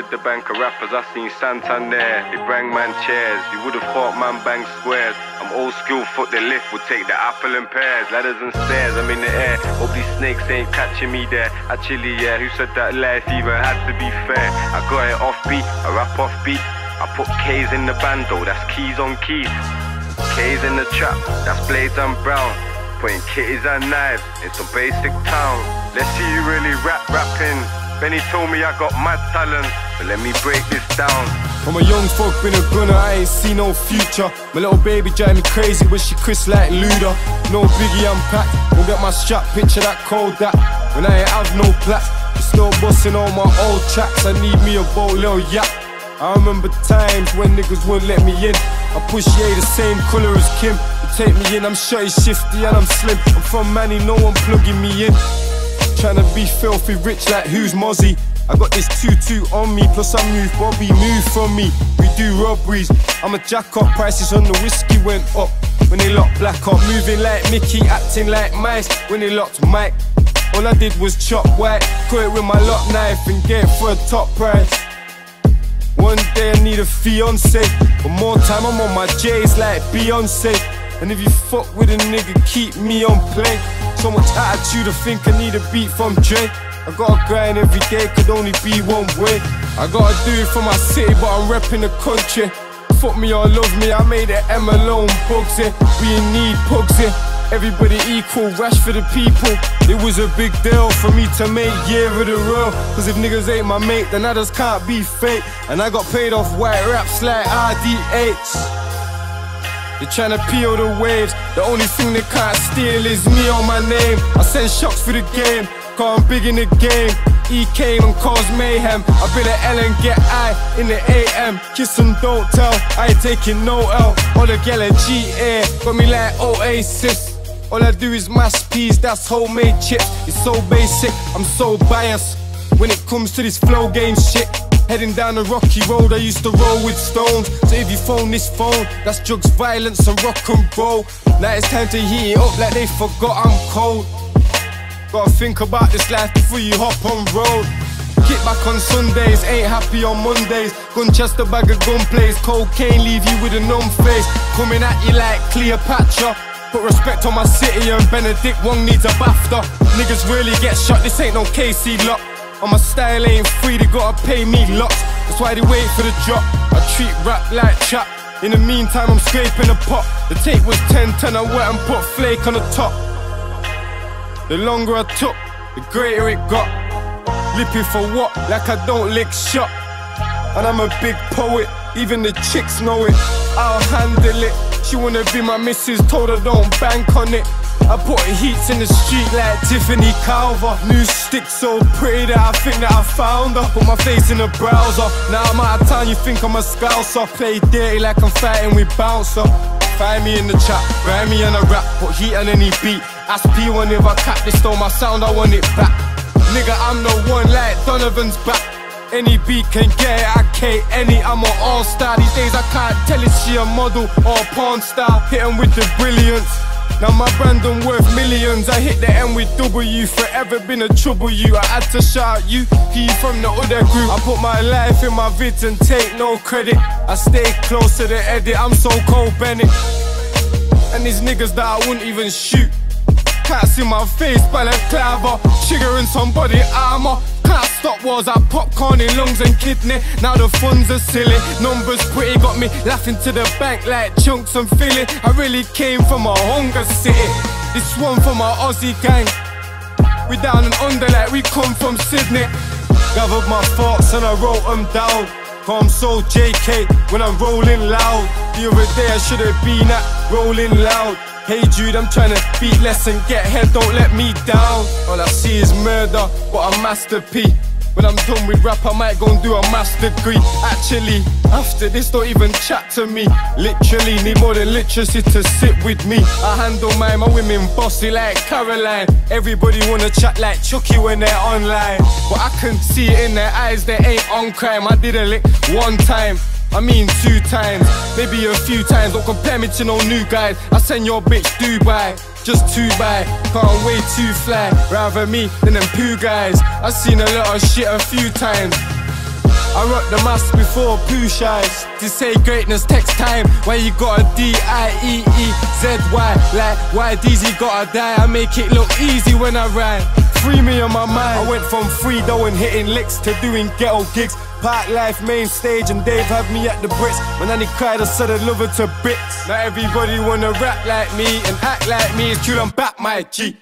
Started the bank of rappers, I seen Santander. They bang man chairs, you would've thought man bang squares. I'm old school, foot the lift, we'll take the apple and pears. Ladders and stairs, I'm in the air. Hope these snakes ain't catching me there. Actually, yeah, who said that life even had to be fair? I got it off beat, I rap off beat. I put K's in the bando, that's keys on keys. K's in the trap, that's blades and brown. Putting kitties and knives in some basic town. Let's see you really rapping. Benny told me I got mad talent, but let me break this down. I'm a young fuck, been a gunner, I ain't see no future. My little baby drive me crazy, wish she Chris like Luda. No Biggie, I'm packed, go get my strap, picture that Kodak. When I ain't have no plaques, still busting all my old tracks. I need me a boat, little yap. I remember times when niggas wouldn't let me in. I push yay the same colour as Kim. You take me in, I'm shorty, shifty and I'm slim. I'm from Manny, no one plugging me in. Tryna be filthy rich like who's Mozzy. I got this tutu on me, plus I move Bobby, move from me. We do robberies, I'm a jack-up, prices on the whiskey went up. When they locked Black up, moving like Mickey, acting like mice. When they locked Mike, all I did was chop white. Cut it with my lock knife and get it for a top price. One day I need a fiance, but more time I'm on my J's like Beyoncé. And if you fuck with a nigga, keep me on play. So much attitude, I think I need a beat from Dre. I gotta grind every day, could only be one way. I gotta do it for my city, but I'm repping the country. Fuck me or love me, I made it M alone, Bugzy. We in need, Bugzy. Everybody equal, Rashford the people. It was a big deal for me to make year of the real. Cause if niggas ain't my mate, then I just can't be fake. And I got paid off white raps like RDH. They're tryna peel the waves, the only thing they can't steal is me on my name. I send shots through the game, cause I'm big in the game. E came and caused mayhem. I been an L and get I in the AM. Kiss and don't tell, I ain't taking no L. All the gala G-Air, got me like Oasis. All I do is mash peas, that's homemade chips. It's so basic, I'm so biased when it comes to this flow game shit. Heading down a rocky road, I used to roll with stones. So if you phone this phone, that's drugs, violence and rock and roll. Now it's time to heat it up like they forgot I'm cold. Gotta think about this life before you hop on road. Kick back on Sundays, ain't happy on Mondays. Gun chest a bag of gun plays, cocaine leave you with a numb face. Coming at you like Cleopatra. Put respect on my city and Benedict Wong needs a BAFTA. Niggas really get shot, this ain't no KC lot. And my style ain't free, they gotta pay me lots. That's why they wait for the drop. I treat rap like chap. In the meantime, I'm scraping a pot. The tape was 10-10, I went and put flake on the top. The longer I took, the greater it got. Lipping for what? Like I don't lick shot. And I'm a big poet, even the chicks know it. I'll handle it. She wanna be my missus, told her don't bank on it. I put heats in the street like Tiffany Calver. New stick so pretty that I think that I found her. Put my face in the browser. Now I'm out of town, you think I'm a scouser. Play dirty like I'm fighting with bouncer. Find me in the chat, grind me and I rap. Put heat on any beat. Ask P1 if I cap, they stole my sound, I want it back. Nigga, I'm the one like Donovan's back. Any beat can get it, I can't any, I'm an all-star. These days I can't tell if she a model or a porn star. Hit 'em with the brilliance. Now my brand done worth millions. I hit the M with W. Forever been a trouble you. I had to shout you. He from the other group. I put my life in my vids and take no credit. I stay close to the edit. I'm so cold Bennett. And these niggas that I wouldn't even shoot. Can't see my face, balaclava. Triggering somebody armor. Can't stop wars, I popcorn in lungs and kidney. Now the funds are silly, numbers pretty. Got me laughing to the bank like chunks and filling. I really came from a hunger city. This one from our Aussie gang. We down and under like we come from Sydney. Gathered my thoughts and I wrote them down. Cause I'm so JK when I'm rolling loud. The other day I should have been at Rolling Loud. Hey dude, I'm tryna beat less and get head, don't let me down. All I see is murder, but a master P. When I'm done with rap, I might go and do a master degree. Actually, after this, don't even chat to me. Literally, need more than literacy to sit with me. I handle mine, my women bossy like Caroline. Everybody wanna chat like Chucky when they're online. But I can see it in their eyes, they ain't on crime. I did a lick one time. I mean 2 times, maybe a few times. Don't compare me to no new guys. I send your bitch Dubai, just too bad. Can't wait to fly, rather me than them poo guys. I seen a lot of shit a few times. I rocked the mask before poo shies. They say greatness takes time. Why you gotta D-I-E-E-Z-Y? Like, why DZ gotta die? I make it look easy when I rhyme. Free me on my mind. I went from free though and hitting licks to doing ghetto gigs. Park life, main stage, and Dave had me at the Brits. When Annie cried, I said I love her to bits. Now everybody wanna rap like me and act like me. It's true, I'm back, my G.